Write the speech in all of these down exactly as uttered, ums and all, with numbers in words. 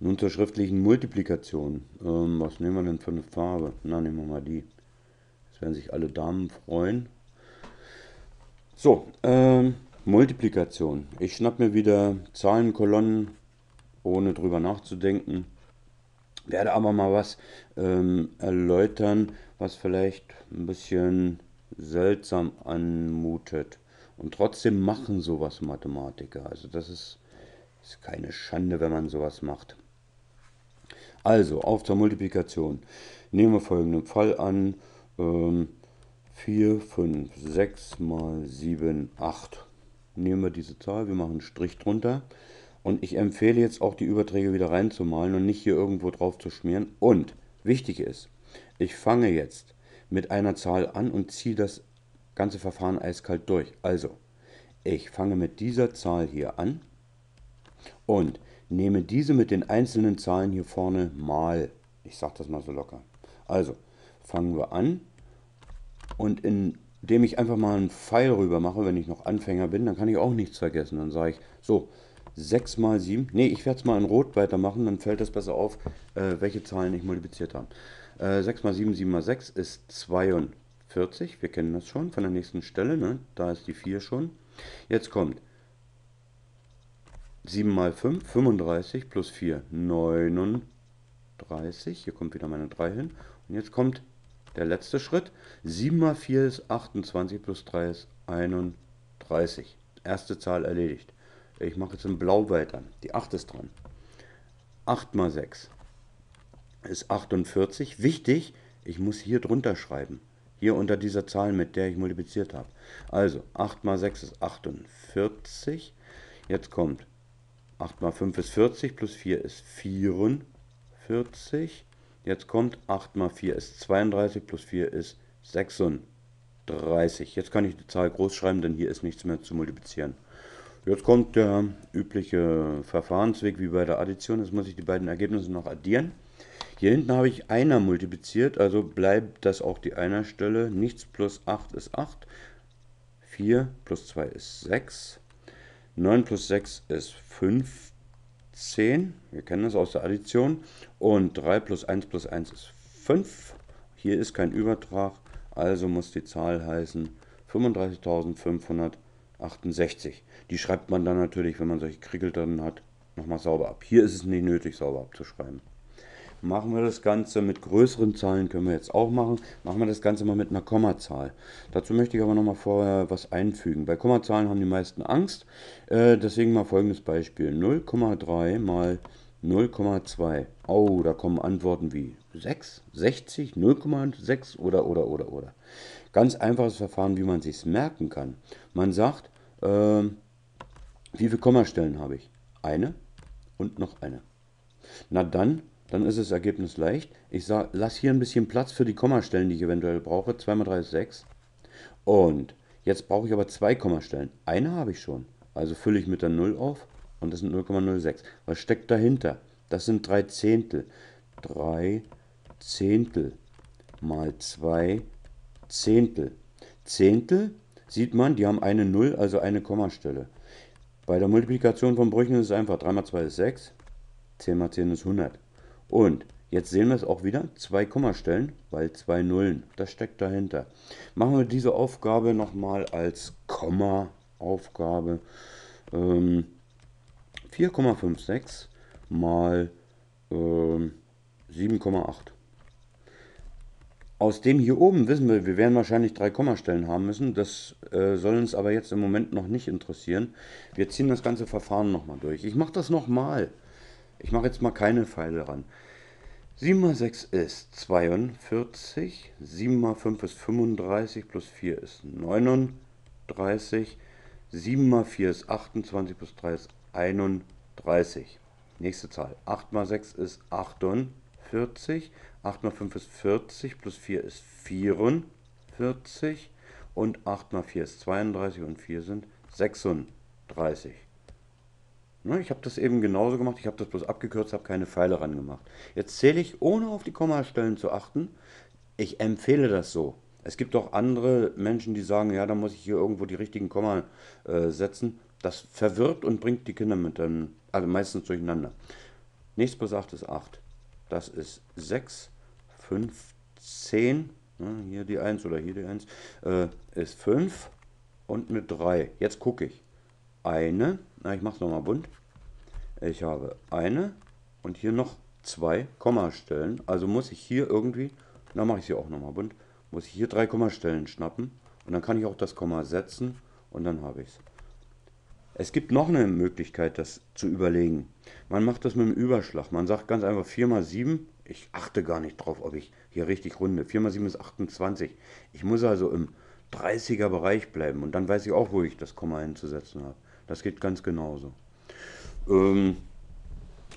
Nun zur schriftlichen Multiplikation. Ähm, was nehmen wir denn für eine Farbe? Na, nehmen wir mal die. Jetzt werden sich alle Damen freuen. So, ähm, Multiplikation. Ich schnapp mir wieder Zahlenkolonnen, ohne drüber nachzudenken. Werde aber mal was ähm, erläutern, was vielleicht ein bisschen seltsam anmutet. Und trotzdem machen sowas Mathematiker. Also das ist, ist keine Schande, wenn man sowas macht. Also, auf zur Multiplikation. Nehmen wir folgenden Fall an. Ähm, vier, fünf, sechs mal sieben, acht. Nehmen wir diese Zahl, wir machen einen Strich drunter. Und ich empfehle jetzt auch die Überträge wieder reinzumalen und nicht hier irgendwo drauf zu schmieren. Und wichtig ist, ich fange jetzt mit einer Zahl an und ziehe das ganze Verfahren eiskalt durch. Also, ich fange mit dieser Zahl hier an und nehme diese mit den einzelnen Zahlen hier vorne mal. Ich sage das mal so locker. Also, fangen wir an. Und indem ich einfach mal einen Pfeil rüber mache, wenn ich noch Anfänger bin, dann kann ich auch nichts vergessen. Dann sage ich, so, sechs mal sieben, nee, ich werde es mal in Rot weitermachen, dann fällt das besser auf, äh, welche Zahlen ich multipliziert habe. Äh, sechs mal sieben, sieben mal sechs ist zweiundvierzig, wir kennen das schon von der nächsten Stelle, ne? Da ist die vier schon. Jetzt kommt sieben mal fünf, fünfunddreißig plus vier, neununddreißig, hier kommt wieder meine drei hin. Und jetzt kommt der letzte Schritt. sieben mal vier ist achtundzwanzig, plus drei ist einunddreißig. Erste Zahl erledigt. Ich mache jetzt in Blau weiter. Die acht ist dran. acht mal sechs ist achtundvierzig. Wichtig, ich muss hier drunter schreiben. Hier unter dieser Zahl, mit der ich multipliziert habe. Also, acht mal sechs ist achtundvierzig. Jetzt kommt acht mal fünf ist vierzig, plus vier ist vierundvierzig. Jetzt kommt acht mal vier ist zweiunddreißig, plus vier ist sechsunddreißig. Jetzt kann ich die Zahl groß schreiben, denn hier ist nichts mehr zu multiplizieren. Jetzt kommt der übliche Verfahrensweg wie bei der Addition. Jetzt muss ich die beiden Ergebnisse noch addieren. Hier hinten habe ich Einer multipliziert, also bleibt das auch die Einerstelle. Nichts plus acht ist acht. vier plus zwei ist sechs. neun plus sechs ist fünf. zehn, wir kennen das aus der Addition, und drei plus eins plus eins ist fünf, hier ist kein Übertrag, also muss die Zahl heißen fünfunddreißigtausendfünfhundertachtundsechzig. Die schreibt man dann natürlich, wenn man solche Krickel drin hat, nochmal sauber ab. Hier ist es nicht nötig, sauber abzuschreiben. Machen wir das Ganze mit größeren Zahlen, können wir jetzt auch machen, machen wir das Ganze mal mit einer Kommazahl. Dazu möchte ich aber nochmal vorher was einfügen. Bei Kommazahlen haben die meisten Angst, äh, deswegen mal folgendes Beispiel. null Komma drei mal null Komma zwei. Oh, da kommen Antworten wie sechs, sechzig, null Komma sechs oder, oder, oder, oder. Ganz einfaches Verfahren, wie man es sich merken kann. Man sagt, äh, wie viele Kommastellen habe ich? Eine und noch eine. Na dann... Dann ist das Ergebnis leicht. Ich sag, lass hier ein bisschen Platz für die Kommastellen, die ich eventuell brauche. zwei mal drei ist sechs. Und jetzt brauche ich aber zwei Kommastellen. Eine habe ich schon. Also fülle ich mit der null auf und das sind null Komma null sechs. Was steckt dahinter? Das sind drei Zehntel. drei Zehntel mal zwei Zehntel. Zehntel sieht man, die haben eine null, also eine Kommastelle. Bei der Multiplikation von Brüchen ist es einfach. drei mal zwei ist sechs. zehn mal zehn ist hundert. Und jetzt sehen wir es auch wieder, zwei Kommastellen, weil zwei Nullen, das steckt dahinter. Machen wir diese Aufgabe nochmal als Komma-Aufgabe. Ähm, vier Komma fünf sechs mal ähm, sieben Komma acht. Aus dem hier oben wissen wir, wir werden wahrscheinlich drei Kommastellen haben müssen. Das äh, soll uns aber jetzt im Moment noch nicht interessieren. Wir ziehen das ganze Verfahren nochmal durch. Ich mache das nochmal. Ich mache jetzt mal keine Pfeile ran. sieben mal sechs ist zweiundvierzig, sieben mal fünf ist fünfunddreißig, plus vier ist neununddreißig, sieben mal vier ist achtundzwanzig, plus drei ist einunddreißig. Nächste Zahl. acht mal sechs ist achtundvierzig, acht mal fünf ist vierzig, plus vier ist vierundvierzig und acht mal vier ist zweiunddreißig und vier sind sechsunddreißig. Ich habe das eben genauso gemacht, ich habe das bloß abgekürzt, habe keine Pfeile ran gemacht. Jetzt zähle ich, ohne auf die Kommastellen zu achten, ich empfehle das so. Es gibt auch andere Menschen, die sagen, ja, da muss ich hier irgendwo die richtigen Komma äh, setzen. Das verwirrt und bringt die Kinder mit, ähm, also meistens durcheinander. Nichts plus acht ist acht. Das ist sechs. fünfzehn, ne, hier die eins oder hier die eins, äh, ist fünf und eine drei. Jetzt gucke ich. Eine, na, ich mache es nochmal bunt. Ich habe eine und hier noch zwei Kommastellen. Also muss ich hier irgendwie, na, mache ich sie auch nochmal bunt, muss ich hier drei Kommastellen schnappen. Und dann kann ich auch das Komma setzen und dann habe ich es. Es gibt noch eine Möglichkeit, das zu überlegen. Man macht das mit dem Überschlag. Man sagt ganz einfach vier mal sieben. Ich achte gar nicht drauf, ob ich hier richtig runde. vier mal sieben ist achtundzwanzig. Ich muss also im dreißiger Bereich bleiben. Und dann weiß ich auch, wo ich das Komma hinzusetzen habe. Das geht ganz genauso. Ähm,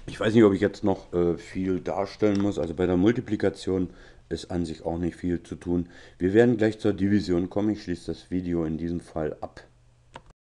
ich weiß nicht, ob ich jetzt noch äh, viel darstellen muss. Also bei der Multiplikation ist an sich auch nicht viel zu tun. Wir werden gleich zur Division kommen. Ich schließe das Video in diesem Fall ab.